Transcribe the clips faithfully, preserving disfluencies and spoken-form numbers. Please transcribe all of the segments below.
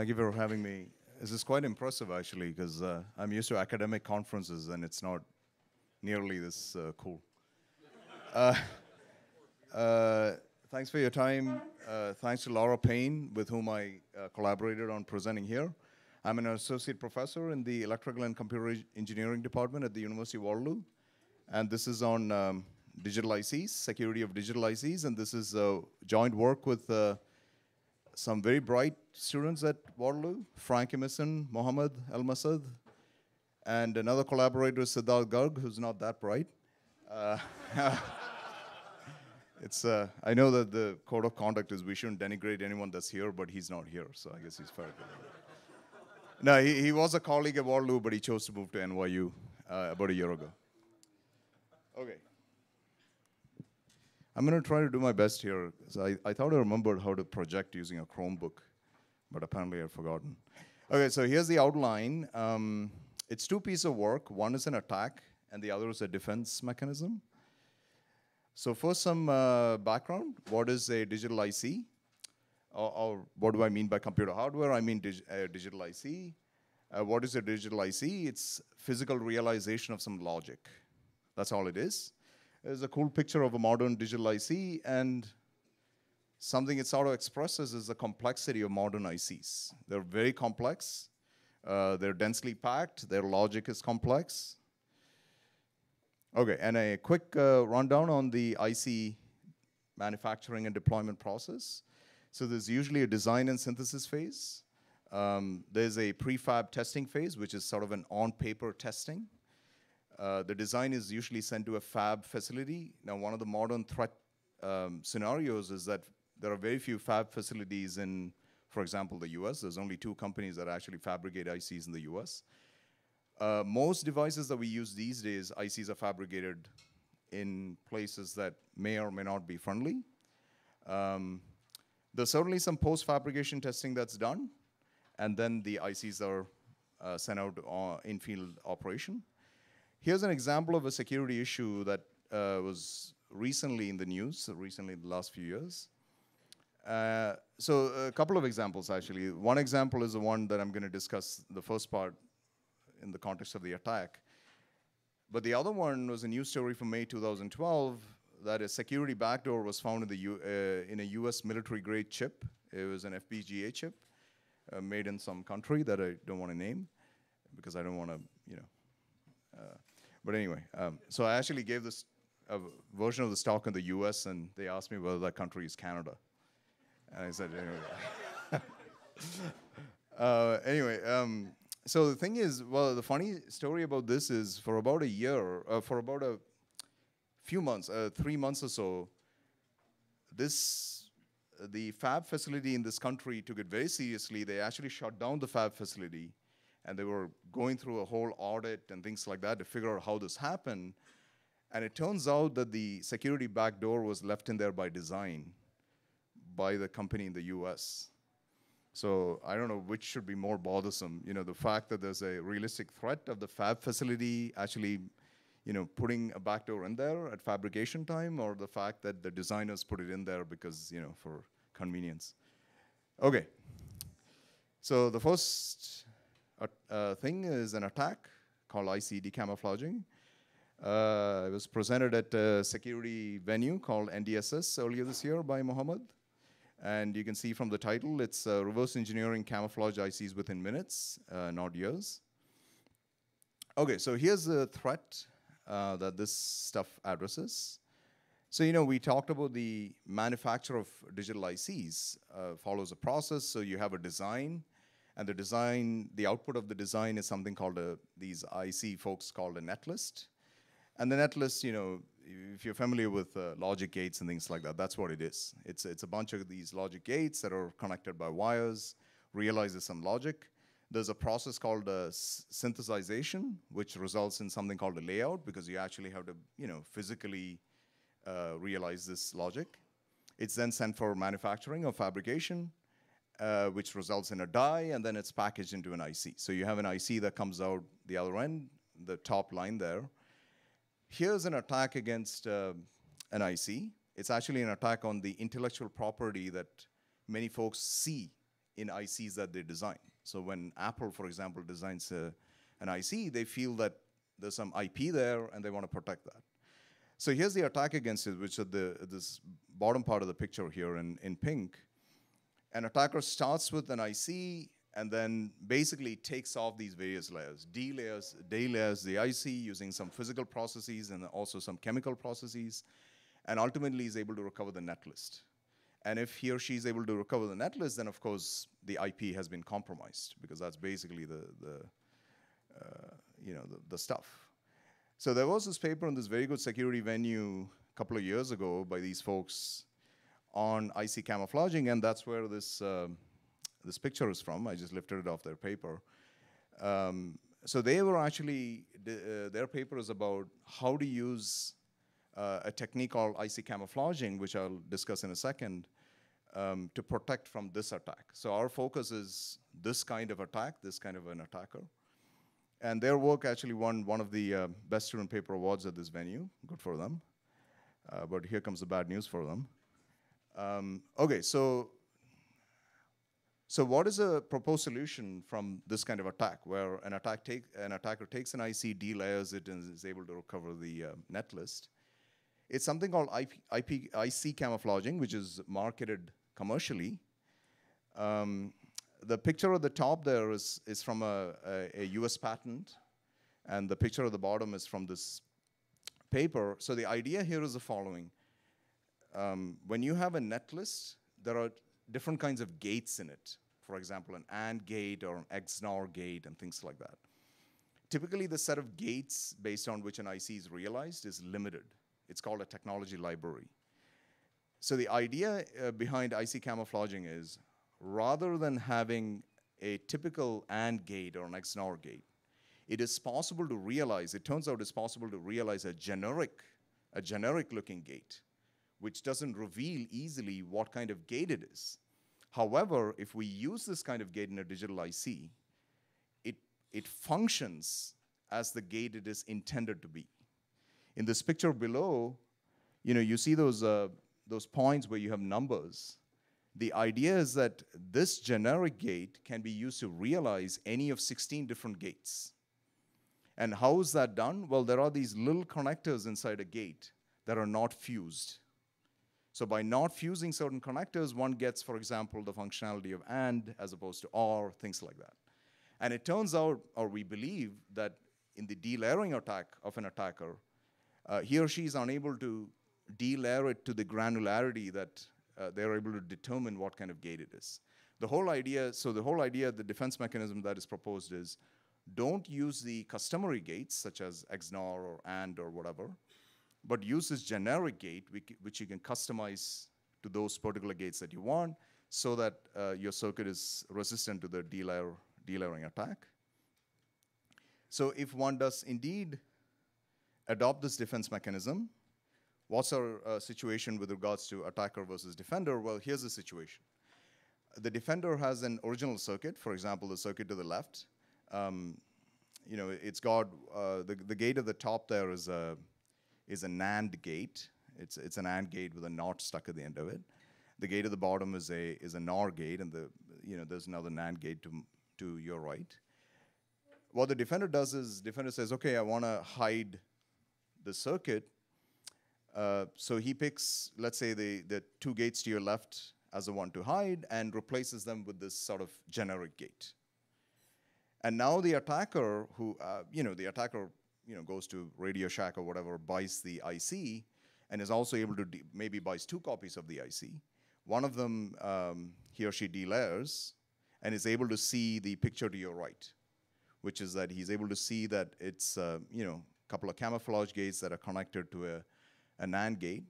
Thank you for having me. This is quite impressive, actually, because uh, I'm used to academic conferences, and it's not nearly this uh, cool. Uh, uh, thanks for your time. Uh, thanks to Laura Payne, with whom I uh, collaborated on presenting here. I'm an associate professor in the Electrical and Computer Engineering Department at the University of Waterloo. And this is on um, digital I Cs, security of digital I Cs. And this is uh, joint work with uh, some very bright students at Waterloo, Frank Emerson, Mohammed Al Masad, and another collaborator, Siddharth Garg, who's not that bright. Uh, it's, uh, I know that the code of conduct is we shouldn't denigrate anyone that's here, but he's not here, so I guess he's fair. No, he, he was a colleague at Waterloo, but he chose to move to N Y U uh, about a year ago. Okay. I'm going to try to do my best here. So I, I thought I remembered how to project using a Chromebook, but apparently I've forgotten. Okay, so here's the outline. Um, it's two pieces of work. One is an attack, and the other is a defense mechanism. So first, some uh, background. What is a digital I C? Or, or what do I mean by computer hardware? I mean dig uh, digital I C. Uh, what is a digital I C? It's physical realization of some logic. That's all it is. There's a cool picture of a modern digital I C, and something it sort of expresses is the complexity of modern I Cs. They're very complex. Uh, they're densely packed. Their logic is complex. Okay, and a quick uh, rundown on the I C manufacturing and deployment process. So there's usually a design and synthesis phase. Um, there's a prefab testing phase, which is sort of an on-paper testing. Uh, the design is usually sent to a fab facility. Now, one of the modern threat um, scenarios is that there are very few fab facilities in, for example, the U S. There's only two companies that actually fabricate I Cs in the U S. Uh, most devices that we use these days, I Cs are fabricated in places that may or may not be friendly. Um, there's certainly some post-fabrication testing that's done, and then the I Cs are uh, sent out uh, in field operation. Here's an example of a security issue that uh, was recently in the news, recently in the last few years. Uh, so a couple of examples, actually. One example is the one that I'm going to discuss the first part in the context of the attack. But the other one was a news story from May two thousand twelve that a security backdoor was found in, the U uh, in a U S military-grade chip. It was an F P G A chip uh, made in some country that I don't want to name because I don't want to, you know. Uh, But anyway, um, so I actually gave this a version of the stock in the U S, and they asked me whether that country is Canada. And I said, anyway. uh, anyway, um, so the thing is, well, the funny story about this is for about a year, uh, for about a few months, uh, three months or so, this, uh, the fab facility in this country took it very seriously. They actually shut down the fab facility. And they were going through a whole audit and things like that to figure out how this happened. And it turns out that the security backdoor was left in there by design by the company in the U S. So I don't know which should be more bothersome. You know, the fact that there's a realistic threat of the fab facility actually, you know, putting a backdoor in there at fabrication time, or the fact that the designers put it in there because, you know, for convenience. Okay. So the first... A uh, thing is an attack called I C camouflaging. Uh, it was presented at a security venue called N D S S earlier this year by Muhammad. And you can see from the title, it's uh, reverse engineering camouflage I Cs within minutes, uh, not years. Okay, so here's the threat uh, that this stuff addresses. So, you know, we talked about the manufacture of digital I Cs uh, follows a process. So you have a design. And the design, the output of the design is something called a, these I C folks called a netlist. And the netlist, you know, if you're familiar with uh, logic gates and things like that, that's what it is. It's, it's a bunch of these logic gates that are connected by wires, realizes some logic. There's a process called uh, synthesization, which results in something called a layout, because you actually have to, you know, physically uh, realize this logic. It's then sent for manufacturing or fabrication. Uh, which results in a die, and then it's packaged into an I C. So you have an I C that comes out the other end, the top line there. Here's an attack against uh, an I C. It's actually an attack on the intellectual property that many folks see in I Cs that they design. So when Apple, for example, designs a, an I C, they feel that there's some I P there, and they want to protect that. So here's the attack against it, which is the, this bottom part of the picture here in, in pink. An attacker starts with an I C, and then basically takes off these various layers, D layers, D layers, the I C, using some physical processes and also some chemical processes, and ultimately is able to recover the netlist. And if he or she is able to recover the netlist, then of course the I P has been compromised, because that's basically the, the uh, you know, the, the stuff. So there was this paper in this very good security venue a couple of years ago by these folks on I C camouflaging, and that's where this, um, this picture is from. I just lifted it off their paper. Um, so they were actually, uh, their paper is about how to use Uh, a technique called I C camouflaging, which I'll discuss in a second, um, to protect from this attack. So our focus is this kind of attack, this kind of an attacker. And their work actually won one of the uh, best student paper awards at this venue. Good for them. Uh, but here comes the bad news for them. Um, okay, so, so what is a proposed solution from this kind of attack, where an, attack take, an attacker takes an I C, delayers it, and is able to recover the uh, netlist? It's something called I P, I P, I C camouflaging, which is marketed commercially. Um, the picture at the top there is, is from a, a, a U S patent, and the picture at the bottom is from this paper. So the idea here is the following. Um, when you have a netlist, there are different kinds of gates in it. For example, an AND gate or an X NOR gate and things like that. Typically, the set of gates based on which an I C is realized is limited. It's called a technology library. So the idea uh, behind I C camouflaging is, rather than having a typical AND gate or an X NOR gate, it is possible to realize, it turns out it's possible to realize a generic, a generic looking gate, which doesn't reveal easily what kind of gate it is. However, if we use this kind of gate in a digital I C, it, it functions as the gate it is intended to be. In this picture below, you know, you see those, uh, those points where you have numbers. The idea is that this generic gate can be used to realize any of sixteen different gates. And how is that done? Well, there are these little connectors inside a gate that are not fused. So by not fusing certain connectors, one gets, for example, the functionality of AND as opposed to OR, things like that. And it turns out, or we believe, that in the delayering attack of an attacker, Uh, he or she is unable to delayer it to the granularity that uh, they're able to determine what kind of gate it is. The whole idea, so the whole idea, the defense mechanism that is proposed is, don't use the customary gates, such as X NOR or AND or whatever, but use this generic gate, which you can customize to those particular gates that you want, so that uh, your circuit is resistant to the delayer, delayering attack. So if one does indeed adopt this defense mechanism, what's our uh, situation with regards to attacker versus defender? Well, here's the situation. The defender has an original circuit, for example, the circuit to the left. Um, you know, it's got, uh, the, the gate at the top there is a, is a NAND gate. It's, it's an AND gate with a NOT stuck at the end of it. The gate at the bottom is a, is a NOR gate, and the, you know, there's another NAND gate to, to your right. What the defender does is, defender says, okay, I wanna hide the circuit, uh, so he picks, let's say, the, the two gates to your left as the one to hide and replaces them with this sort of generic gate. And now the attacker who, uh, you know, the attacker, you know, goes to Radio Shack or whatever, buys the I C, and is also able to, de maybe buys two copies of the I C. One of them, um, he or she delayers and is able to see the picture to your right, which is that he's able to see that it's, uh, you know, couple of camouflage gates that are connected to a, a NAND gate.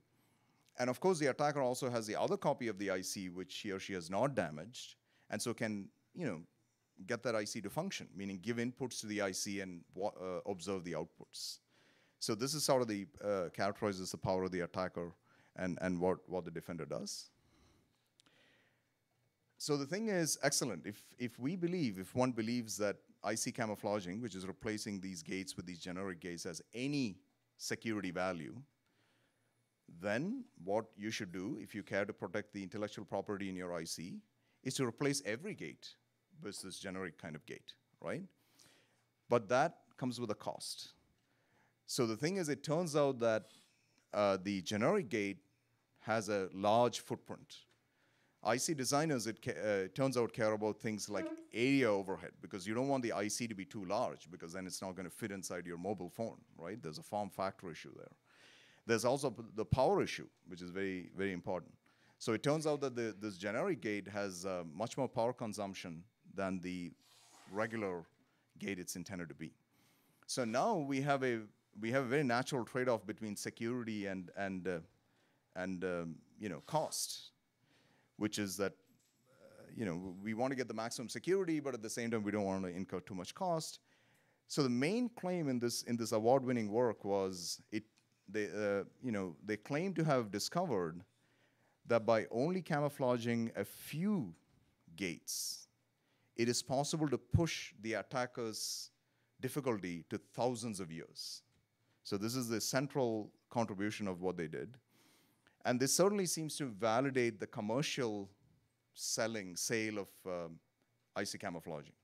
And of course, the attacker also has the other copy of the I C, which he or she has not damaged, and so can, you know, get that I C to function, meaning give inputs to the I C and uh, observe the outputs. So this is sort of the, uh, characterizes the power of the attacker and, and what, what the defender does. So the thing is, excellent, if, if we believe, if one believes that I C camouflaging, which is replacing these gates with these generic gates, as any security value, then what you should do, if you care to protect the intellectual property in your I C, is to replace every gate with this generic kind of gate, right? But that comes with a cost. So the thing is, it turns out that uh, the generic gate has a large footprint. I C designers, it uh, turns out, care about things like area overhead, because you don't want the I C to be too large, because then it's not going to fit inside your mobile phone, right? There's a form factor issue there. There's also the power issue, which is very, very important. So it turns out that the, this generic gate has uh, much more power consumption than the regular gate it's intended to be. So now we have a we have a very natural trade-off between security and and uh, and um, you know, cost, which is that uh, you know, we want to get the maximum security, but at the same time we don't want to incur too much cost. So the main claim in this in this award-winning work was it they uh, you know, they claim to have discovered that by only camouflaging a few gates, it is possible to push the attacker's difficulty to thousands of years. So this is the central contribution of what they did. And this certainly seems to validate the commercial selling, sale of um, I C camouflaging,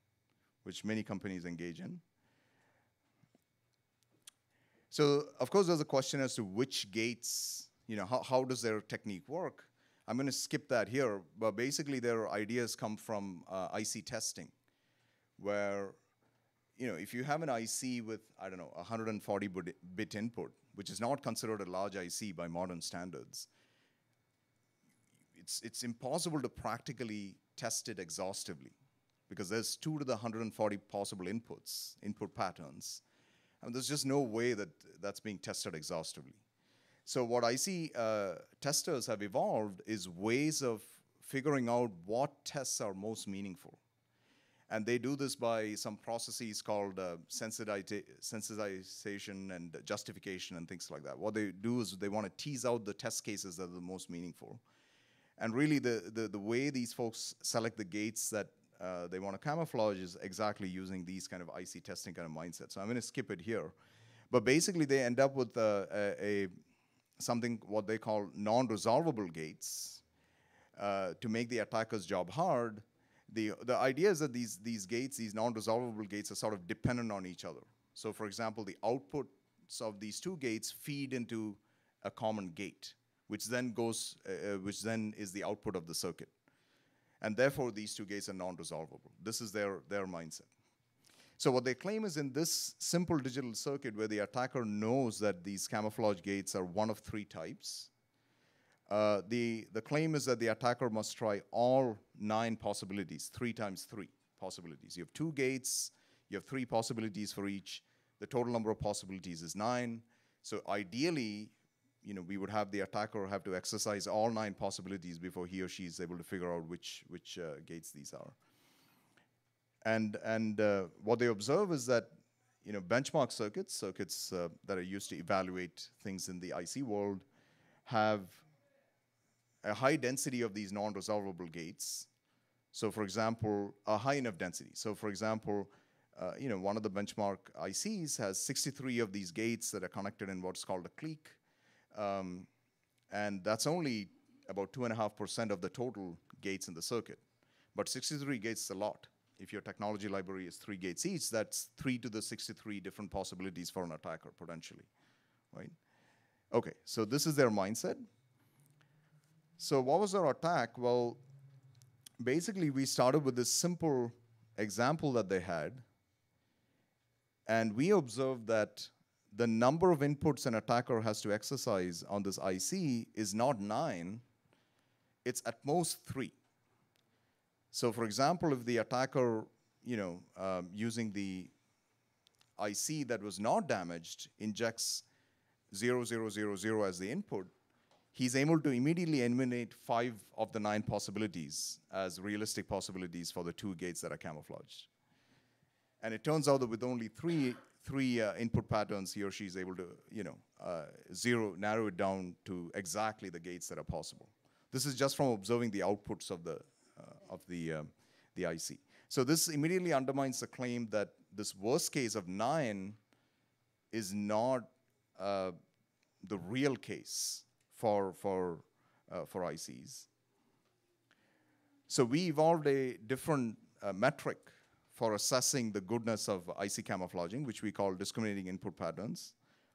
which many companies engage in. So of course there's a question as to which gates, you know, how, how does their technique work? I'm gonna skip that here, but basically their ideas come from uh, I C testing, where, you know, if you have an I C with, I don't know, one hundred forty bit input, which is not considered a large I C by modern standards, it's, it's impossible to practically test it exhaustively, because there's two to the one hundred forty possible inputs, input patterns, and there's just no way that that's being tested exhaustively. So what I C uh, testers have evolved is ways of figuring out what tests are most meaningful. And they do this by some processes called uh, sensitization and justification and things like that. What they do is they want to tease out the test cases that are the most meaningful. And really the, the, the way these folks select the gates that uh, they want to camouflage is exactly using these kind of I C testing kind of mindset. So I'm going to skip it here. But basically they end up with uh, a, a something what they call non-resolvable gates uh, to make the attacker's job hard. The, the idea is that these, these gates, these non-resolvable gates, are sort of dependent on each other. So for example, the outputs of these two gates feed into a common gate, which then goes, uh, which then is the output of the circuit. And therefore, these two gates are non-resolvable. This is their, their mindset. So what they claim is, in this simple digital circuit where the attacker knows that these camouflage gates are one of three types, Uh, the, the claim is that the attacker must try all nine possibilities, three times three possibilities. You have two gates, you have three possibilities for each. The total number of possibilities is nine. So ideally, you know, we would have the attacker have to exercise all nine possibilities before he or she is able to figure out which, which uh, gates these are. And, and uh, what they observe is that, you know, benchmark circuits, circuits uh, that are used to evaluate things in the I C world, have a high density of these non-resolvable gates. So for example, a high enough density. So for example, uh, you know, one of the benchmark I Cs has sixty-three of these gates that are connected in what's called a clique. Um, and that's only about two and a half percent of the total gates in the circuit. But sixty-three gates is a lot. If your technology library is three gates each, that's three to the sixty-three different possibilities for an attacker potentially, right? Okay, so this is their mindset. So what was our attack? Well, basically we started with this simple example that they had, and we observed that the number of inputs an attacker has to exercise on this I C is not nine, it's at most three. So for example, if the attacker, you know, um, using the I C that was not damaged injects zero zero zero zero as the input, he's able to immediately eliminate five of the nine possibilities as realistic possibilities for the two gates that are camouflaged. And it turns out that with only three, three uh, input patterns, he or she is able to, you know, uh, zero, narrow it down to exactly the gates that are possible. This is just from observing the outputs of the, uh, of the, um, the I C. So this immediately undermines the claim that this worst case of nine is not uh, the real case for, for, uh, for I Cs. So we evolved a different uh, metric for assessing the goodness of I C camouflaging, which we call discriminating input patterns.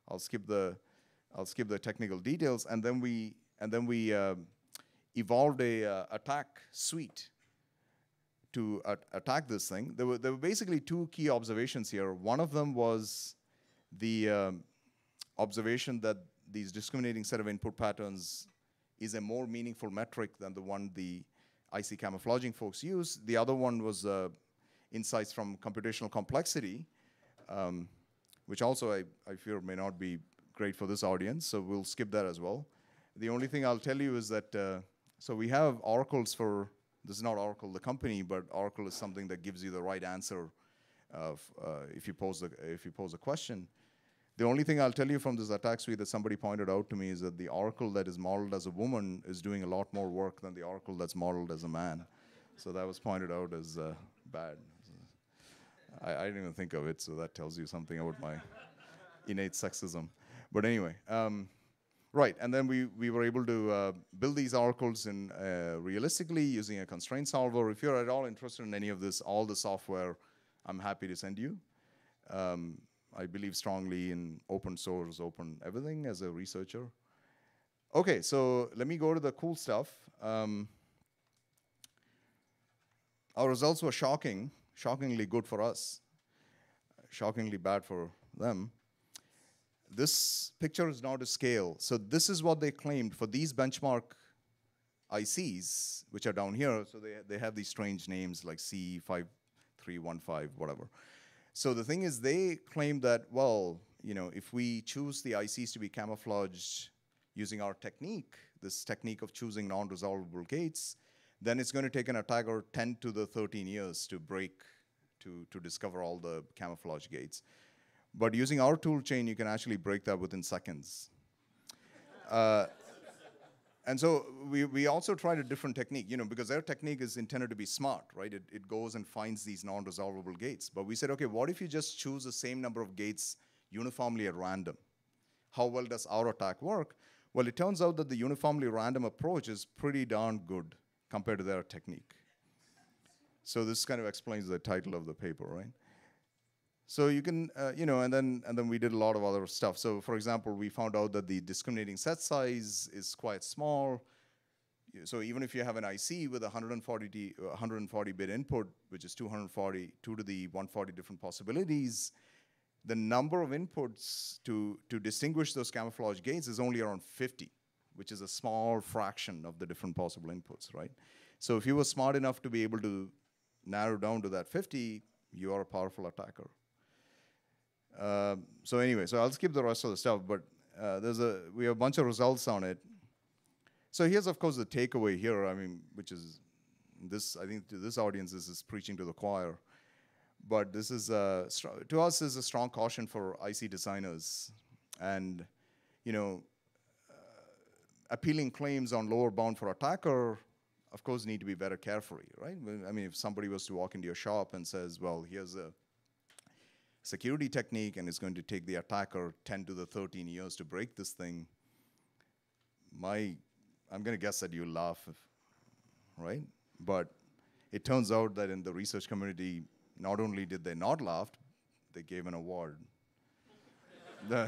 I'll skip the, I'll skip the technical details, and then we, and then we uh, evolved a uh, attack suite to at attack this thing. There were, there were basically two key observations here. One of them was the um, observation that these discriminating set of input patterns is a more meaningful metric than the one the I C camouflaging folks use. The other one was uh, insights from computational complexity, um, which also I, I fear may not be great for this audience, so we'll skip that as well. The only thing I'll tell you is that, uh, so we have oracles for, this is not Oracle the company, but Oracle is something that gives you the right answer of, uh, if you pose the, if you pose a question. The only thing I'll tell you from this attack suite that somebody pointed out to me is that the Oracle that is modeled as a woman is doing a lot more work than the Oracle that's modeled as a man. So that was pointed out as uh, bad. I, I didn't even think of it, so that tells you something about my innate sexism. But anyway, um, right, and then we, we were able to uh, build these oracles in, uh, realistically using a constraint solver. If you're at all interested in any of this, all the software, I'm happy to send you. Um, I believe strongly in open source, open everything as a researcher. Okay, so let me go to the cool stuff. Um, our results were shocking, shockingly good for us, shockingly bad for them. This picture is not a scale. So this is what they claimed for these benchmark I Cs, which are down here. So they, they have these strange names like C five three one five, whatever. So the thing is, they claim that, well, you know, if we choose the I Cs to be camouflaged using our technique, this technique of choosing non-resolvable gates, then it's going to take an attacker ten to the thirteen years to break, to, to discover all the camouflage gates. But using our tool chain, you can actually break that within seconds. uh, and so we, we also tried a different technique, you know, because their technique is intended to be smart, right? It, it goes and finds these non-resolvable gates. But we said, okay, what if you just choose the same number of gates uniformly at random? How well does our attack work? Well, it turns out that the uniformly random approach is pretty darn good compared to their technique. So this kind of explains the title of the paper, right? So you can, uh, you know, and then and then we did a lot of other stuff. So for example, we found out that the discriminating set size is quite small. So even if you have an I C with one hundred forty bit input, which is two hundred forty, two to the one hundred forty different possibilities, the number of inputs to, to distinguish those camouflage gates is only around fifty, which is a small fraction of the different possible inputs, right? So if you were smart enough to be able to narrow down to that fifty, you are a powerful attacker. Uh, so anyway, so I'll skip the rest of the stuff, but uh, there's a, we have a bunch of results on it. So here's, of course, the takeaway here, I mean, which is this, I think to this audience, this is preaching to the choir. But this is, a, to us, is a strong caution for I C designers. And, you know, uh, appealing claims on lower bound for attacker, of course, need to be better carefully, right? I mean, if somebody was to walk into your shop and says, well, here's a security technique and it's going to take the attacker ten to the thirteen years to break this thing, my, I'm gonna guess that you laugh, if, right? But it turns out that in the research community, not only did they not laugh, they gave an award. the,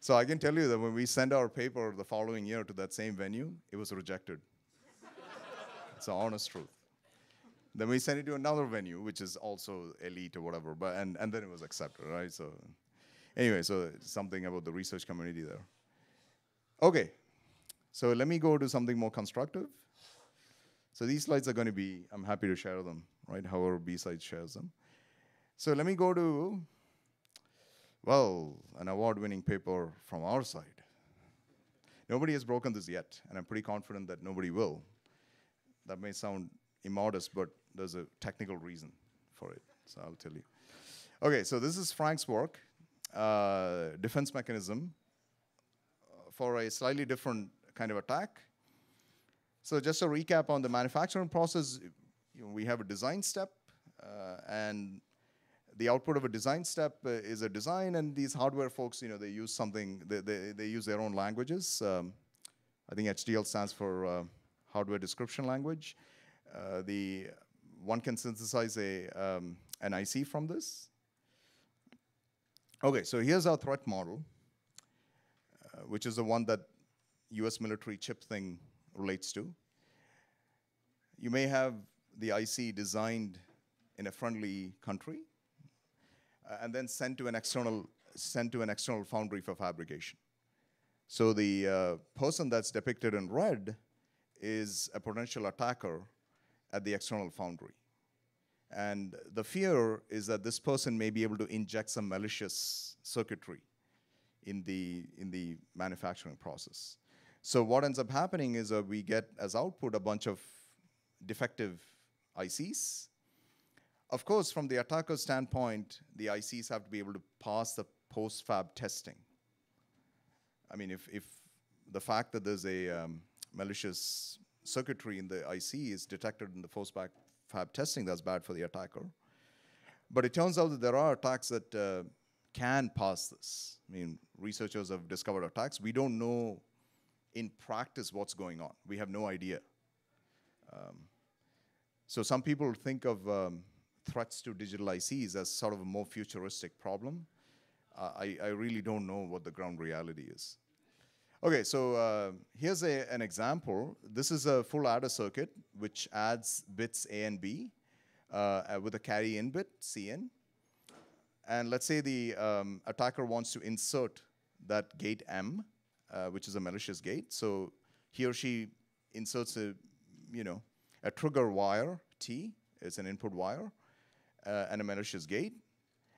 So I can tell you that when we sent our paper the following year to that same venue, it was rejected. It's an honest truth. Then we sent it to another venue, which is also elite or whatever, but and, and then it was accepted, right? So anyway, so something about the research community there. Okay, so let me go to something more constructive. So these slides are gonna be, I'm happy to share them, right? However, B-side shares them. So let me go to, well, an award-winning paper from our side. Nobody has broken this yet, and I'm pretty confident that nobody will. That may sound immodest, but there's a technical reason for it, so I'll tell you. Okay, so this is Frank's work, uh, defense mechanism for a slightly different kind of attack. So just a recap on the manufacturing process, you know, we have a design step, uh, and the output of a design step uh, is a design, and these hardware folks, you know, they use something, they, they, they use their own languages. Um, I think H D L stands for uh, hardware description language. Uh, the one can synthesize a, um, an I C from this. Okay, so here's our threat model, uh, which is the one that U S military chip thing relates to. You may have the I C designed in a friendly country, uh, and then sent to an external sent to an external foundry for fabrication. So the uh, person that's depicted in red is a potential attacker at the external foundry. And the fear is that this person may be able to inject some malicious circuitry in the, in the manufacturing process. So what ends up happening is that we get, as output, a bunch of defective I Cs. Of course, from the attacker's standpoint, the I Cs have to be able to pass the post-fab testing. I mean, if, if the fact that there's a um, malicious circuitry in the I C is detected in the post-fab fab testing, that's bad for the attacker. But it turns out that there are attacks that uh, can pass this. I mean, researchers have discovered attacks. We don't know in practice what's going on. We have no idea. Um, so some people think of um, threats to digital I Cs as sort of a more futuristic problem. Uh, I, I really don't know what the ground reality is. Okay, so uh, here's a, an example. This is a full adder circuit, which adds bits A and B uh, with a carry in bit, C N. And let's say the um, attacker wants to insert that gate M, uh, which is a malicious gate. So he or she inserts a, you know, a trigger wire, T, it's an input wire, uh, and a malicious gate.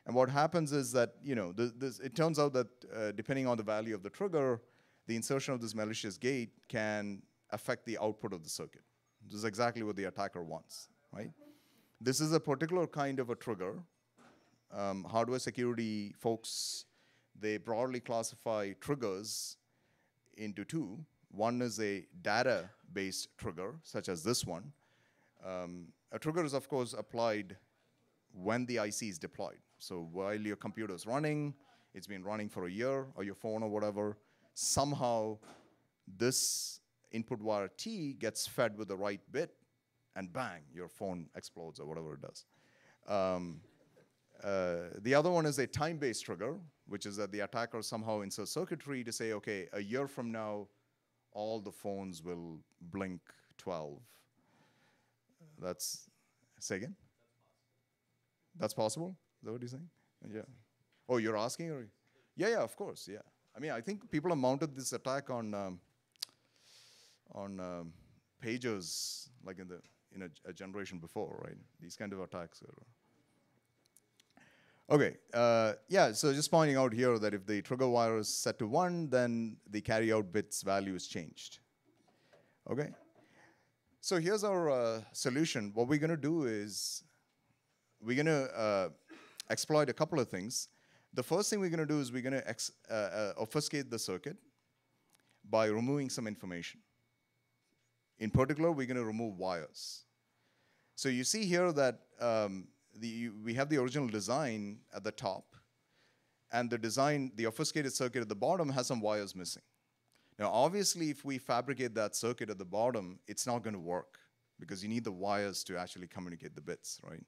And what happens is that, you know, th this, it turns out that uh, depending on the value of the trigger, the insertion of this malicious gate can affect the output of the circuit. This is exactly what the attacker wants, right? This is a particular kind of a trigger. Um, hardware security folks, they broadly classify triggers into two. One is a data-based trigger, such as this one. Um, a trigger is, of course, applied when the I C is deployed. So while your computer is running, it's been running for a year, or your phone or whatever, somehow this input wire T gets fed with the right bit, and bang, your phone explodes or whatever it does. Um, uh, the other one is a time-based trigger, which is that the attacker somehow inserts circuitry to say, okay, a year from now, all the phones will blink twelve. That's, say again? That's possible? Is that what you're saying? Yeah. Oh, you're asking? Or? Yeah, yeah, of course, yeah. I mean, I think people have mounted this attack on um, on um, pagers, like in the in a, a generation before, right? These kind of attacks. Okay, uh, yeah. So just pointing out here that if the trigger wire is set to one, then the carry out bit's value is changed. Okay. So here's our uh, solution. What we're going to do is we're going to uh, exploit a couple of things. The first thing we're going to do is we're going to uh, uh, obfuscate the circuit by removing some information. In particular, we're going to remove wires. So you see here that um, the, we have the original design at the top, and the design, the obfuscated circuit at the bottom has some wires missing. Now, obviously, if we fabricate that circuit at the bottom, it's not going to work because you need the wires to actually communicate the bits, right?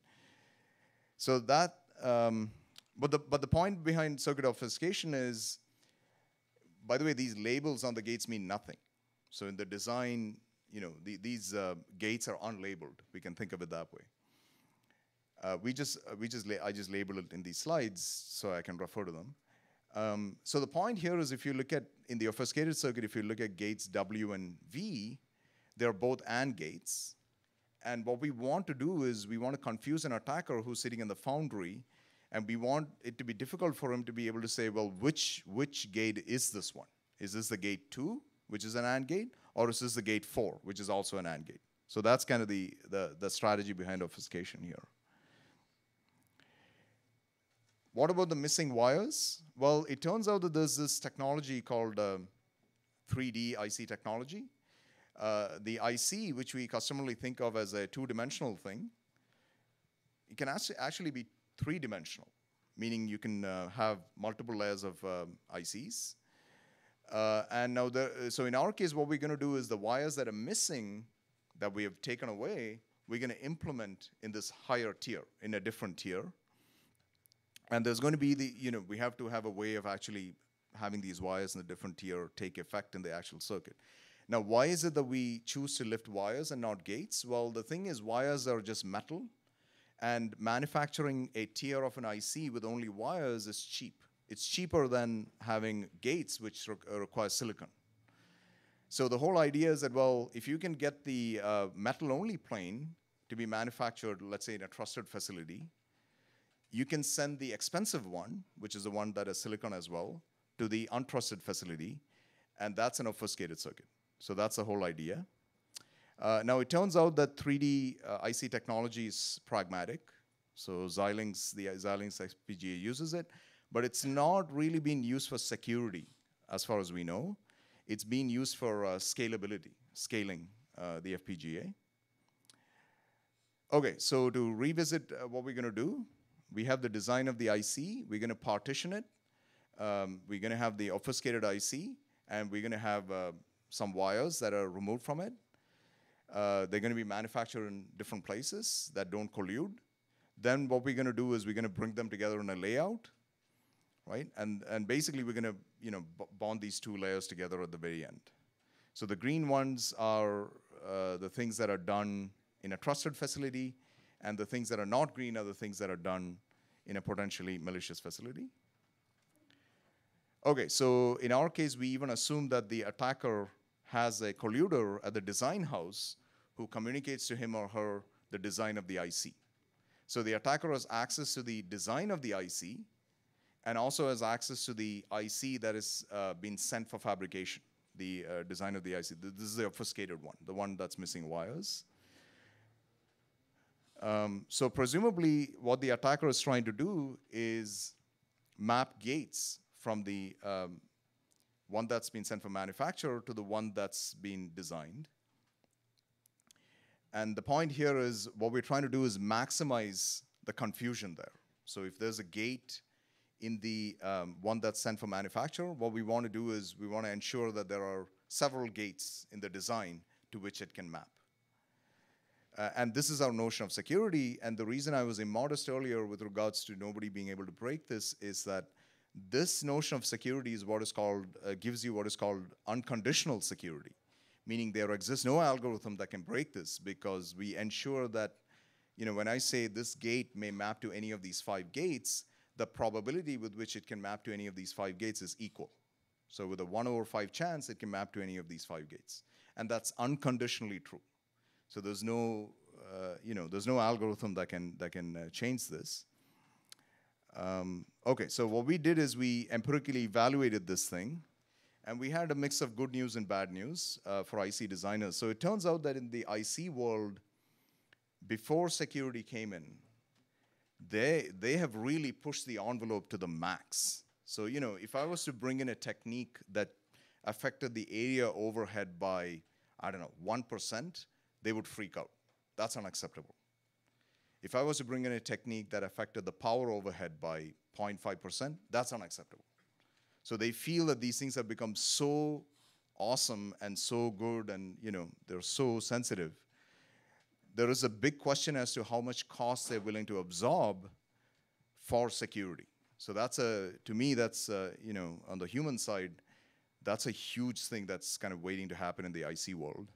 So that... Um, But the, but the point behind circuit obfuscation is, by the way, these labels on the gates mean nothing. So in the design, you know, the, these uh, gates are unlabeled. We can think of it that way. Uh, we just, uh, we just, I just labeled it in these slides so I can refer to them. Um, so the point here is, if you look at, in the obfuscated circuit, if you look at gates W and V, they're both AND gates. And what we want to do is we want to confuse an attacker who's sitting in the foundry. And we want it to be difficult for him to be able to say, well, which, which gate is this one? Is this the gate two, which is an AND gate? Or is this the gate four, which is also an AND gate? So that's kind of the, the, the strategy behind obfuscation here. What about the missing wires? Well, it turns out that there's this technology called um, three D I C technology. Uh, the I C, which we customarily think of as a two-dimensional thing, it can actually be three-dimensional, meaning you can uh, have multiple layers of um, I Cs. Uh, and now, the, so in our case, what we're going to do is the wires that are missing that we have taken away, we're going to implement in this higher tier, in a different tier. And there's going to be the, you know, we have to have a way of actually having these wires in a different tier take effect in the actual circuit. Now, why is it that we choose to lift wires and not gates? Well, the thing is, wires are just metal, and manufacturing a tier of an I C with only wires is cheap. It's cheaper than having gates, which re require silicon. So the whole idea is that, well, if you can get the uh, metal-only plane to be manufactured, let's say, in a trusted facility, you can send the expensive one, which is the one that has silicon as well, to the untrusted facility, and that's an obfuscated circuit. So that's the whole idea. Uh, now, it turns out that three D uh, I C technology is pragmatic. So Xilinx, the Xilinx F P G A uses it, but it's not really being used for security, as far as we know. It's being used for uh, scalability, scaling uh, the F P G A. Okay, so to revisit uh, what we're gonna do, we have the design of the I C, we're gonna partition it, um, we're gonna have the obfuscated I C, and we're gonna have uh, some wires that are removed from it. Uh, they're gonna be manufactured in different places that don't collude. Then what we're gonna do is we're gonna bring them together in a layout, right? And, and basically we're gonna you know, bond these two layers together at the very end. So the green ones are uh, the things that are done in a trusted facility, and the things that are not green are the things that are done in a potentially malicious facility. Okay, so in our case, we even assume that the attacker has a colluder at the design house who communicates to him or her the design of the I C. So the attacker has access to the design of the I C and also has access to the I C that is uh, being sent for fabrication, the uh, design of the I C. This is the obfuscated one, the one that's missing wires. Um, so presumably what the attacker is trying to do is map gates from the um, one that's been sent for manufacture to the one that's been designed. And the point here is what we're trying to do is maximize the confusion there. So if there's a gate in the um, one that's sent for manufacture, what we want to do is we want to ensure that there are several gates in the design to which it can map. Uh, and this is our notion of security. And the reason I was immodest earlier with regards to nobody being able to break this is that this notion of security is what is called, uh, gives you what is called unconditional security, meaning there exists no algorithm that can break this because we ensure that, you know, when I say this gate may map to any of these five gates, the probability with which it can map to any of these five gates is equal. So with a one over five chance, it can map to any of these five gates. And that's unconditionally true. So there's no, uh, you know, there's no algorithm that can, that can uh, change this. Um, okay, so what we did is we empirically evaluated this thing, and we had a mix of good news and bad news uh, for I C designers. So it turns out that in the I C world, before security came in, they, they have really pushed the envelope to the max. So, you know, if I was to bring in a technique that affected the area overhead by, I don't know, one percent, they would freak out. That's unacceptable. If I was to bring in a technique that affected the power overhead by zero point five percent, that's unacceptable. So they feel that these things have become so awesome and so good and, you know, they're so sensitive. There is a big question as to how much cost they're willing to absorb for security. So that's a, to me, that's, a, you know, on the human side, that's a huge thing that's kind of waiting to happen in the I C world.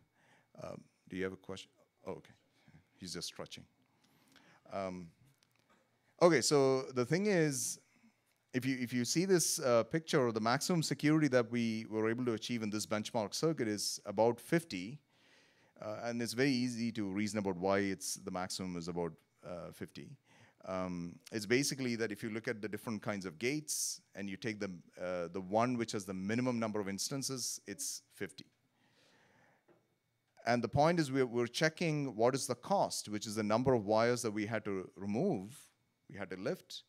Um, do you have a question? Oh, okay, he's just stretching. Um, okay, so the thing is, if you, if you see this uh, picture, the maximum security that we were able to achieve in this benchmark circuit is about fifty, uh, and it's very easy to reason about why it's the maximum is about uh, fifty. Um, it's basically that if you look at the different kinds of gates and you take the, uh, the one which has the minimum number of instances, it's fifty. And the point is we're, we're checking what is the cost, which is the number of wires that we had to remove, we had to lift,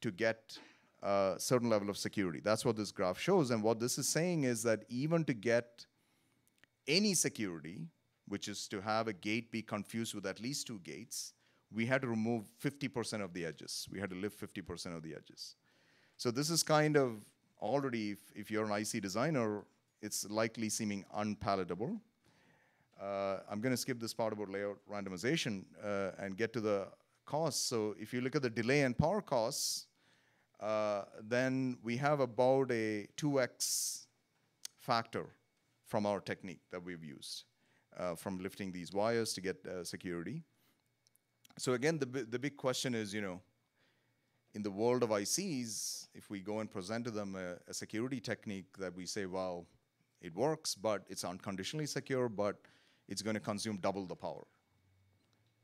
to get a certain level of security. That's what this graph shows. And what this is saying is that even to get any security, which is to have a gate be confused with at least two gates, we had to remove fifty percent of the edges. We had to lift fifty percent of the edges. So this is kind of already, if, if you're an I C designer, it's likely seeming unpalatable. Uh, I'm going to skip this part about layout randomization uh, and get to the costs. So if you look at the delay and power costs, uh, then we have about a two X factor from our technique that we've used, uh, from lifting these wires to get uh, security. So again, the, the big question is, you know, in the world of I Cs, if we go and present to them a, a security technique that we say, well, it works, but it's unconditionally secure, but it's going to consume double the power.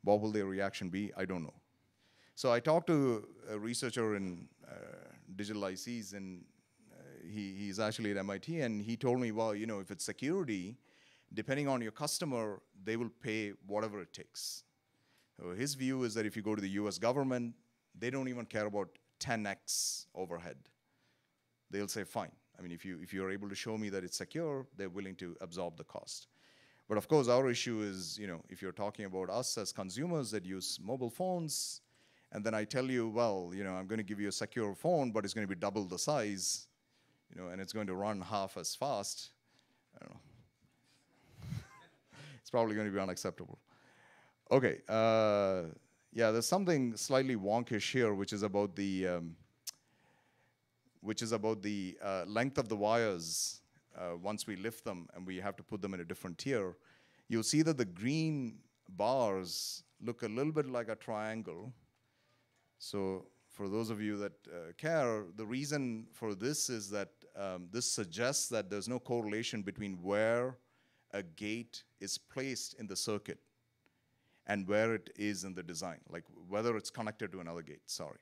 What will their reaction be? I don't know. So I talked to a researcher in uh, digital I Cs, and uh, he, he's actually at M I T, and he told me, well, you know, if it's security, depending on your customer, they will pay whatever it takes. So his view is that if you go to the U S government, they don't even care about ten X overhead. They'll say, fine. I mean, if, you, if you're able to show me that it's secure, they're willing to absorb the cost. But of course, our issue is, you know, if you're talking about us as consumers that use mobile phones, and then I tell you, well, you know, I'm going to give you a secure phone, but it's going to be double the size, you know, and it's going to run half as fast. I don't know. It's probably going to be unacceptable. Okay. Uh, yeah, there's something slightly wonkish here, which is about the... Um, which is about the uh, length of the wires uh, once we lift them and we have to put them in a different tier. You'll see that the green bars look a little bit like a triangle. So for those of you that uh, care, the reason for this is that um, this suggests that there's no correlation between where a gate is placed in the circuit and where it is in the design, like whether it's connected to another gate, sorry.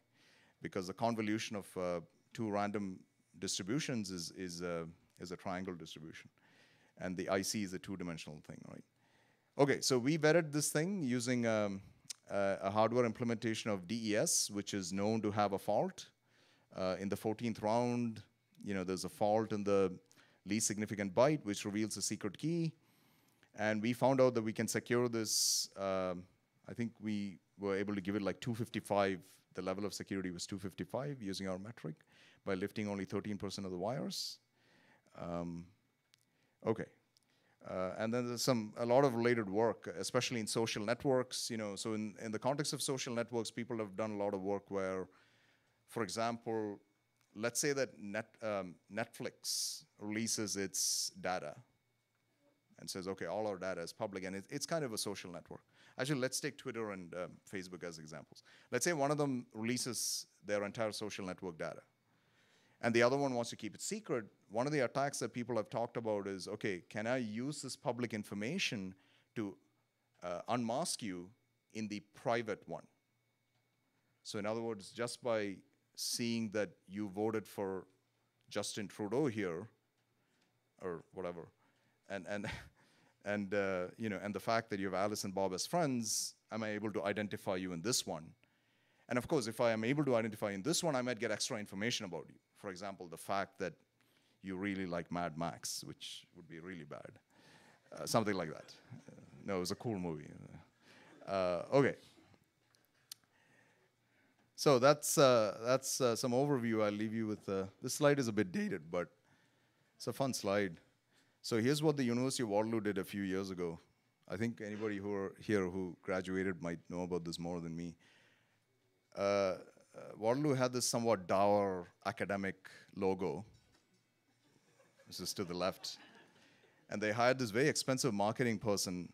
Because the convolution of uh, two random distributions is, is, uh, is a triangle distribution. And the I C is a two-dimensional thing, right? Okay, so we vetted this thing using um, uh, a hardware implementation of D E S, which is known to have a fault. Uh, in the fourteenth round, you know, there's a fault in the least significant byte, which reveals a secret key. And we found out that we can secure this. Um, I think we were able to give it like two fifty-five. The level of security was two fifty-five using our metric, by lifting only thirteen percent of the wires. Um, okay, uh, and then there's some a lot of related work, especially in social networks. You know, so in, in the context of social networks, people have done a lot of work where, for example, let's say that net, um, Netflix releases its data and says, okay, all our data is public, and it, it's kind of a social network. Actually, let's take Twitter and um, Facebook as examples. Let's say one of them releases their entire social network data, and the other one wants to keep it secret. One of the attacks that people have talked about is, okay, can I use this public information to uh, unmask you in the private one? So in other words, just by seeing that you voted for Justin Trudeau here, or whatever, and, and, and, uh, you know, and the fact that you have Alice and Bob as friends, am I able to identify you in this one? And of course, if I am able to identify in this one, I might get extra information about you. For example, the fact that you really like Mad Max, which would be really bad. Uh, something like that. Uh, no, it was a cool movie. Uh, okay. So that's, uh, that's uh, some overview. I'll leave you with, uh, this slide is a bit dated, but it's a fun slide. So here's what the University of Waterloo did a few years ago. I think anybody who are here who graduated might know about this more than me. Uh, uh, Waterloo had this somewhat dour academic logo. This is to the left. And they hired this very expensive marketing person.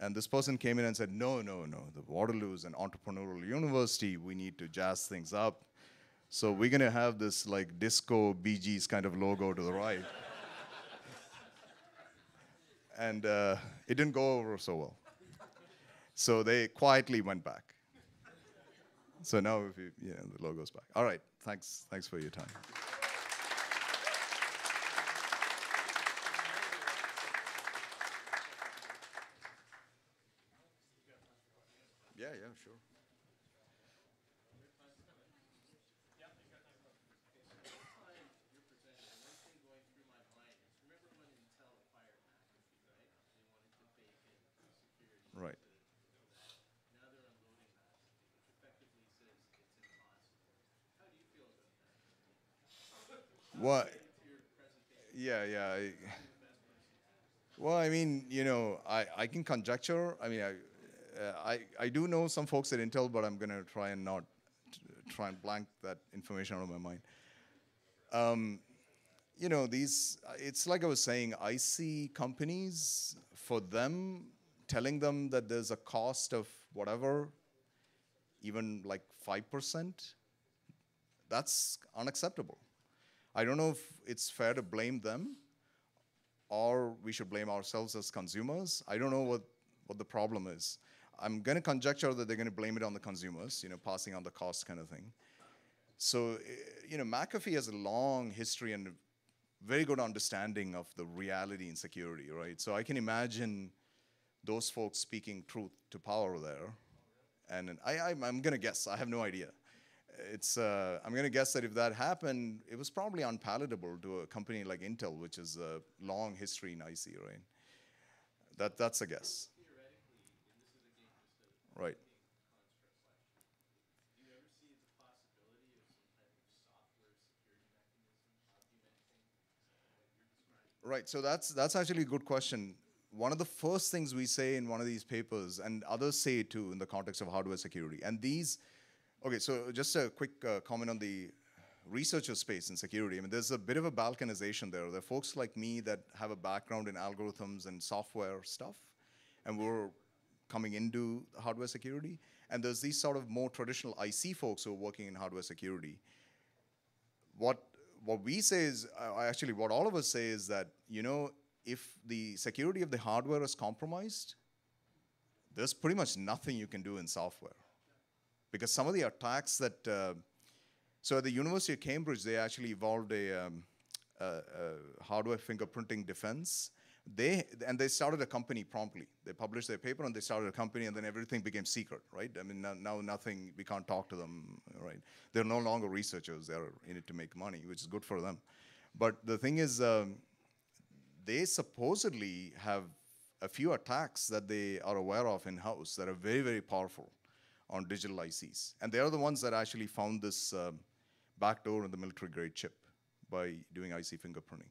And this person came in and said, no, no, no. The Waterloo is an entrepreneurial university. We need to jazz things up. So we're going to have this like disco Bee Gees kind of logo to the right. And uh, it didn't go over so well. So they quietly went back. So now, if you, yeah, the logo's back. All right, thanks. Thanks for your time. Yeah, yeah, sure. Right. What? Yeah, yeah. Well, I mean, you know, I, I can conjecture. I mean, I, uh, I I do know some folks at Intel, but I'm going to try and not try and blank that information out of my mind. Um, you know, these, it's like I was saying, I C companies, for them, telling them that there's a cost of whatever, even like five percent, that's unacceptable. I don't know if it's fair to blame them or we should blame ourselves as consumers. I don't know what, what the problem is. I'm going to conjecture that they're going to blame it on the consumers, you know, passing on the cost kind of thing. So, you know, McAfee has a long history and a very good understanding of the reality in security, right? So I can imagine those folks speaking truth to power there. And I, I'm, I'm going to guess. I have no idea. It's, uh, I'm going to guess that if that happened, it was probably unpalatable to a company like Intel, which is a long history in I C, right? That, that's a guess. Right. Do you ever see the possibility of some type of software security mechanism augmenting what you're describing? Right, so that's, that's actually a good question. One of the first things we say in one of these papers, and others say it too in the context of hardware security, and these, okay, so just a quick uh, comment on the researcher space in security. I mean, there's a bit of a balkanization there. There are folks like me that have a background in algorithms and software stuff, and we're coming into hardware security. And there's these sort of more traditional I C folks who are working in hardware security. What, what we say is, uh, actually what all of us say is that, you know, if the security of the hardware is compromised, there's pretty much nothing you can do in software. Because some of the attacks that, uh, so at the University of Cambridge, they actually evolved a, um, a, a hardware fingerprinting defense. They, and they started a company promptly. They published their paper and they started a company and then everything became secret, right? I mean, no, now nothing, we can't talk to them, right? They're no longer researchers, they're in it to make money, which is good for them. But the thing is, um, they supposedly have a few attacks that they are aware of in-house that are very, very powerful on digital I Cs. And they are the ones that actually found this um, backdoor in the military-grade chip by doing I C fingerprinting.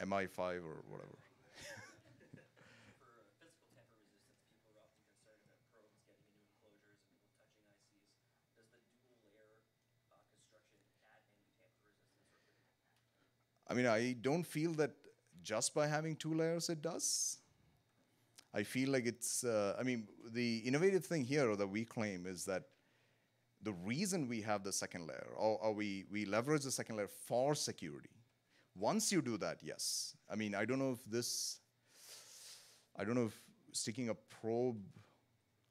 M I five or whatever. For physical tamper resistance, people are often concerned about programs getting into enclosures and people touching I Cs. Does the dual layer uh, construction add any tamper resistance? I mean, I don't feel that just by having two layers it does. I feel like it's, uh, I mean, the innovative thing here that we claim is that the reason we have the second layer, or, or we, we leverage the second layer for security. Once you do that, yes. I mean, I don't know if this, I don't know if sticking a probe,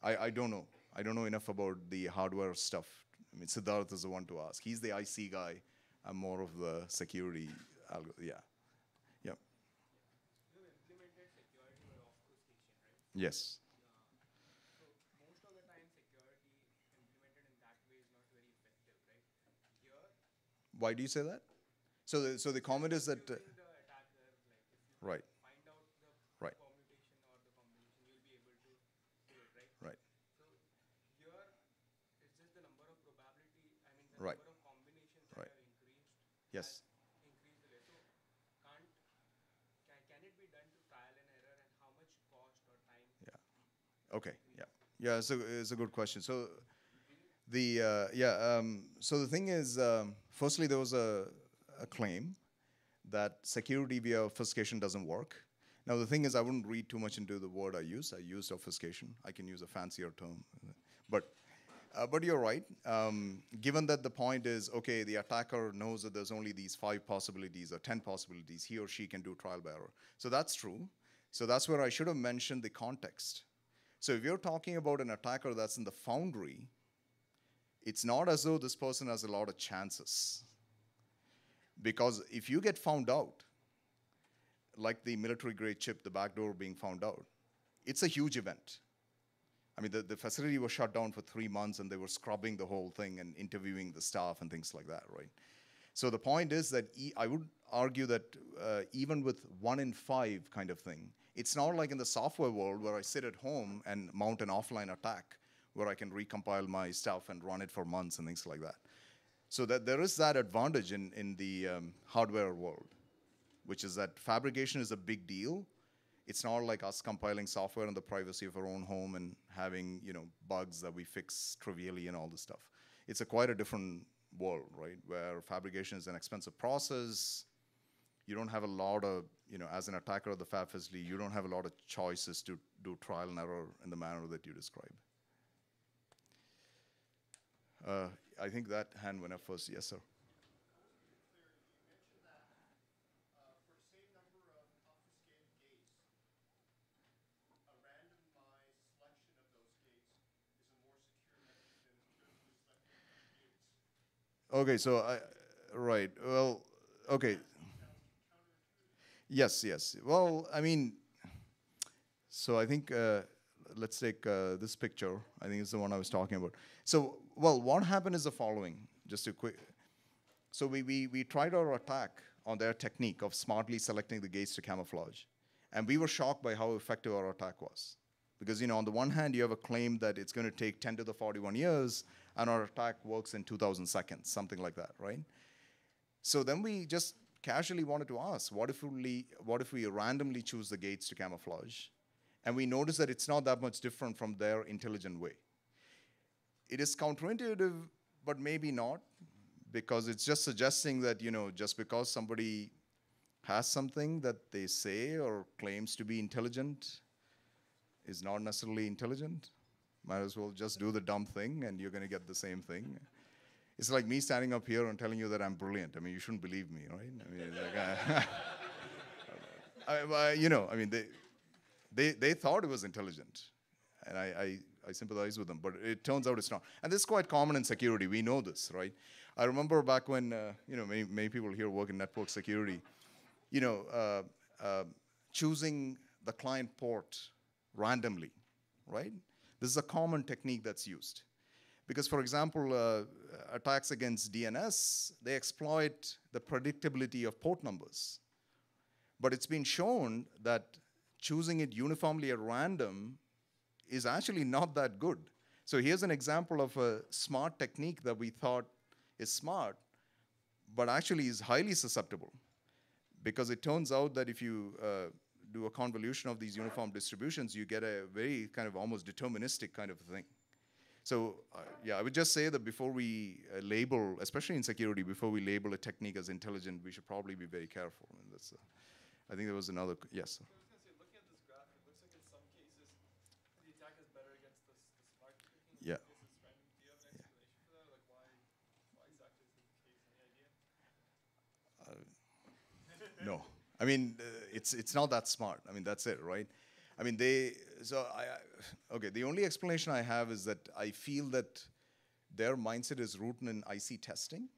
I, I don't know. I don't know enough about the hardware stuff. I mean, Siddharth is the one to ask. He's the I C guy. I'm more of the security, algo yeah. Yep. Yes. Why do you say that? So the, so the comment is that, uh, right, right, right, right, right, yes. Yeah. Okay. Yeah. Yeah. So it's a good question. So the uh, yeah. Um, so the thing is, um, firstly, there was a a claim that security via obfuscation doesn't work. Now the thing is, I wouldn't read too much into the word I use. I used obfuscation. I can use a fancier term, but uh, but you're right. Um, given that the point is, okay, the attacker knows that there's only these five possibilities or ten possibilities, he or she can do trial by error. So that's true. So that's where I should have mentioned the context. So if you're talking about an attacker that's in the foundry, it's not as though this person has a lot of chances. Because if you get found out, like the military-grade chip, the backdoor being found out, it's a huge event. I mean, the, the facility was shut down for three months, and they were scrubbing the whole thing and interviewing the staff and things like that, right? So the point is that e I would argue that uh, even with one in five kind of thing, it's not like in the software world where I sit at home and mount an offline attack where I can recompile my stuff and run it for months and things like that. So that there is that advantage in, in the um, hardware world. which is that fabrication is a big deal. It's not like us compiling software in the privacy of our own home and having, you know, bugs that we fix trivially and all this stuff. It's a quite a different world, right, where fabrication is an expensive process. You don't have a lot of, you know, as an attacker of the fab facility, you don't have a lot of choices to do trial and error in the manner that you describe. Uh, I think that hand went up first. Yes, sir. Okay, so, I, right, well, okay. Yes, yes. Well, I mean, so I think, uh, let's take uh, this picture. I think it's the one I was talking about. So, well, what happened is the following, just to quick. So we, we, we tried our attack on their technique of smartly selecting the gates to camouflage. And we were shocked by how effective our attack was. Because, you know, on the one hand, you have a claim that it's going to take ten to the forty-one years, and our attack works in two thousand seconds, something like that, right? So then we just casually wanted to ask, what if we, what if we randomly choose the gates to camouflage? And we notice that it's not that much different from their intelligent way. It is counterintuitive, but maybe not, because it's just suggesting that, you know, just because somebody has something that they say or claims to be intelligent, is not necessarily intelligent. Might as well just do the dumb thing and you're gonna get the same thing. It's like me standing up here and telling you that I'm brilliant. I mean, you shouldn't believe me, right? I mean, like, I, I, you know, I mean, they, they, they thought it was intelligent. And I, I, I sympathize with them, but it turns out it's not. And this is quite common in security. We know this, right? I remember back when, uh, you know, many, many people here work in network security, you know, uh, uh, choosing the client port randomly, right? This is a common technique that's used. Because, for example, uh, attacks against D N S, they exploit the predictability of port numbers. But it's been shown that choosing it uniformly at random is actually not that good. So here's an example of a smart technique that we thought is smart, but actually is highly susceptible. Because it turns out that if you uh, do a convolution of these uniform distributions, you get a very kind of almost deterministic kind of thing. So uh, yeah, I would just say that before we uh, label, especially in security, before we label a technique as intelligent, we should probably be very careful. I mean, that's, uh, I think there was another, yes. Sir. I was gonna say, looking at this graph, it looks like in some cases, the attack is better against the, the smart technique. Yeah. Do you have an explanation yeah. for that? Like why, why exactly is this the case? Any idea? Uh, no. I mean, uh, it's it's not that smart. I mean, that's it, right? I mean, they, so I, I, okay, the only explanation I have is that I feel that their mindset is rooted in I C testing.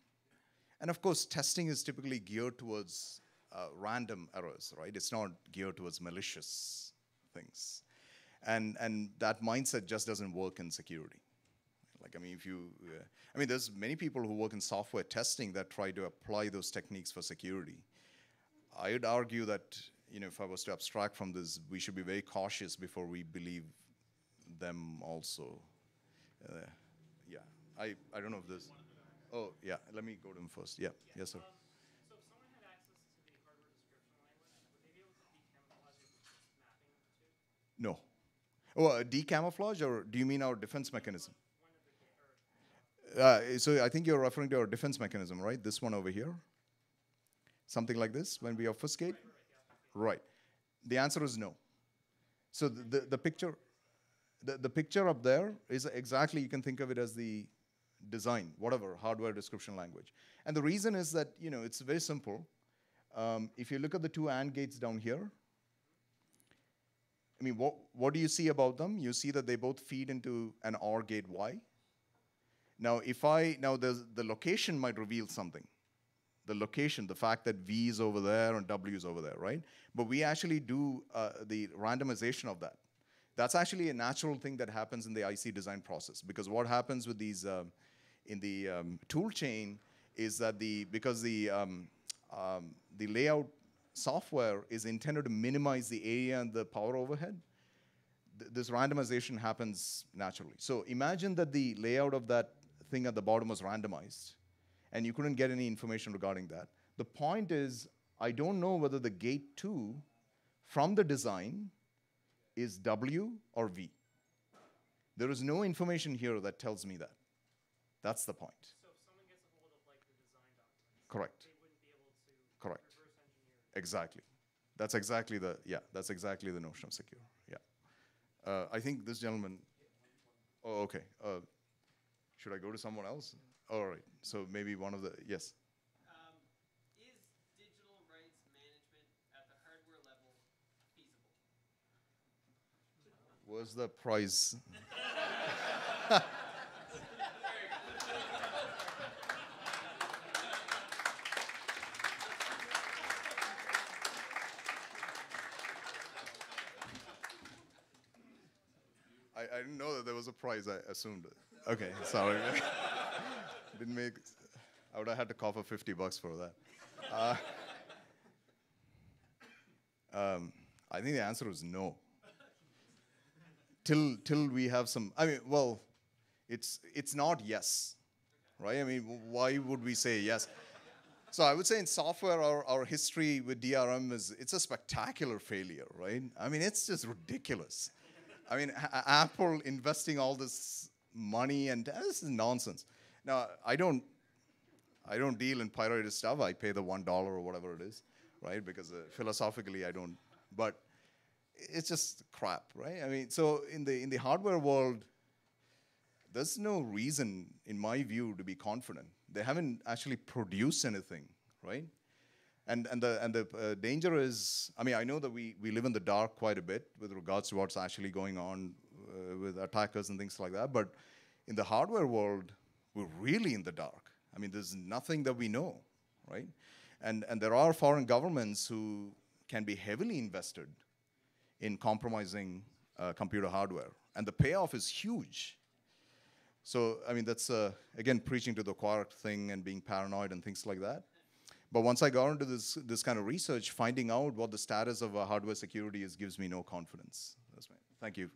And of course, testing is typically geared towards uh, random errors, right? It's not geared towards malicious things. And, and that mindset just doesn't work in security. Like, I mean, if you, uh, I mean, there's many people who work in software testing that try to apply those techniques for security. I would argue that, you know, if I was to abstract from this, we should be very cautious before we believe them also. Uh, yeah, I, I don't know if this, oh yeah, let me go to him first. Yeah, yeah. Yes, sir. Um, so if someone had access to the hardware description language, would they be able to decamouflage it with just mapping to? No. Oh, uh, decamouflage, or do you mean our defense mechanism? Uh, so I think you're referring to our defense mechanism, right? This one over here? Something like this, when we obfuscate? Right. The answer is no. So the, the, the picture the, the picture up there is exactly, you can think of it as the design, whatever, hardware description language. And the reason is that, you know, it's very simple. Um, if you look at the two AND gates down here, I mean, what, what do you see about them? You see that they both feed into an OR gate Y. Now, if I, now the, the location might reveal something. The location, the fact that V is over there and W is over there, right? But we actually do uh, the randomization of that. That's actually a natural thing that happens in the I C design process, because what happens with these, um, in the um, tool chain is that the, because the, um, um, the layout software is intended to minimize the area and the power overhead, th this randomization happens naturally. So imagine that the layout of that thing at the bottom was randomized, and you couldn't get any information regarding that. The point is, I don't know whether the gate two from the design is W or V. There is no information here that tells me that. That's the point. So if someone gets a hold of like the design documents, correct. They wouldn't be able to correct. Reverse engineer. Exactly. That's exactly the yeah. That's exactly the notion of secure. Yeah. Uh, I think this gentleman. Oh, okay. Uh, should I go to someone else? Yeah. All right. So maybe one of the yes. Um, is digital rights management at the hardware level feasible? Where's the prize? I didn't know that there was a prize, I assumed. Okay, sorry. Didn't make, I would have had to cough up fifty bucks for that. Uh, um, I think the answer is no. Till, till we have some, I mean, well, it's, it's not yes, right? I mean, why would we say yes? So I would say in software, our, our history with D R M is, it's a spectacular failure, right? I mean, it's just ridiculous. I mean, a Apple investing all this money and uh, this is nonsense. Now, I don't, I don't deal in pirated stuff. I pay the one dollar or whatever it is, right? Because uh, philosophically, I don't. But it's just crap, right? I mean, so in the in the hardware world, there's no reason, in my view, to be confident. They haven't actually produced anything, right? And, and the, and the uh, danger is, I mean, I know that we, we live in the dark quite a bit with regards to what's actually going on uh, with attackers and things like that, but in the hardware world, we're really in the dark. I mean, there's nothing that we know, right? And, and there are foreign governments who can be heavily invested in compromising uh, computer hardware, and the payoff is huge. So, I mean, that's, uh, again, preaching to the choir thing and being paranoid and things like that. But once I got into this, this kind of research, finding out what the status of our hardware security is gives me no confidence. That's right. Thank you.